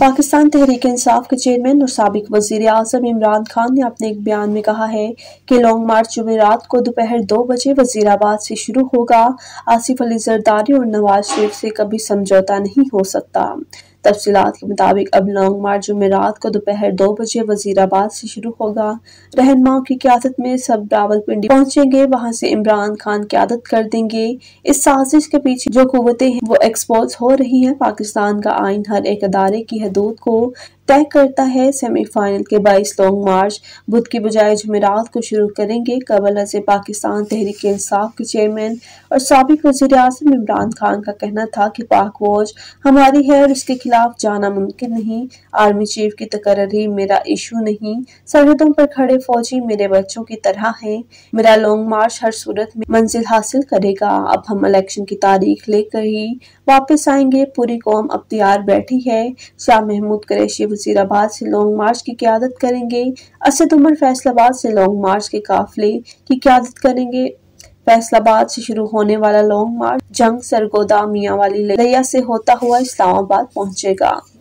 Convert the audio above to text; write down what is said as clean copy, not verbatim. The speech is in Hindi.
पाकिस्तान तहरीक इंसाफ के चेयरमैन और साबिक वजीर आज़म इमरान खान ने अपने एक बयान में कहा है कि लॉन्ग मार्च जुमेरात को दोपहर 2 बजे वजीराबाद से शुरू होगा। आसिफ अली जरदारी और नवाज शरीफ से कभी समझौता नहीं हो सकता। तफसीलात के मुताबिक अब लॉन्ग मार्च जुमेरात को दोपहर 2 बजे वजीराबाद से शुरू होगा। रहनुमाओं की क़ियादत में सब रावलपिंडी पहुंचेंगे, वहां से इमरान खान क़ियादत कर देंगे। इस साजिश के पीछे जो कुव्वतें हैं वो एक्सपोज हो रही हैं। पाकिस्तान का आइन हर एक अदारे की हदूद को तय करता है। सेमीफाइनल के 22 लॉन्ग मार्च बुध की बजाय जुमेरात को शुरू करेंगे। कबल से पाकिस्तान तहरीक इंसाफ के चेयरमैन और साबिक वज़ीर-ए-आज़म इमरान खान का कहना था कि पाक फौज हमारी है और इसके खिलाफ जाना मुमकिन नहीं। आर्मी चीफ की तकर्री मेरा इशू नहीं। सरहदों पर खड़े फौजी मेरे बच्चों की तरह हैं। मेरा लॉन्ग मार्च हर सूरत में मंजिल हासिल करेगा। अब हम इलेक्शन की तारीख लेकर ही वापस आएंगे। पूरी कौम अब तैयार बैठी है। शाह मेहमूद करेशी वजीराबाद से लॉन्ग मार्च की क़ियादत करेंगे। असद उमर फैसलाबाद से लॉन्ग मार्च के काफिले की क़ियादत करेंगे। फैसलाबाद से शुरू होने वाला लॉन्ग मार्च जंग सरगोदा मियाँ वाली लैया से होता हुआ इस्लामाबाद पहुंचेगा।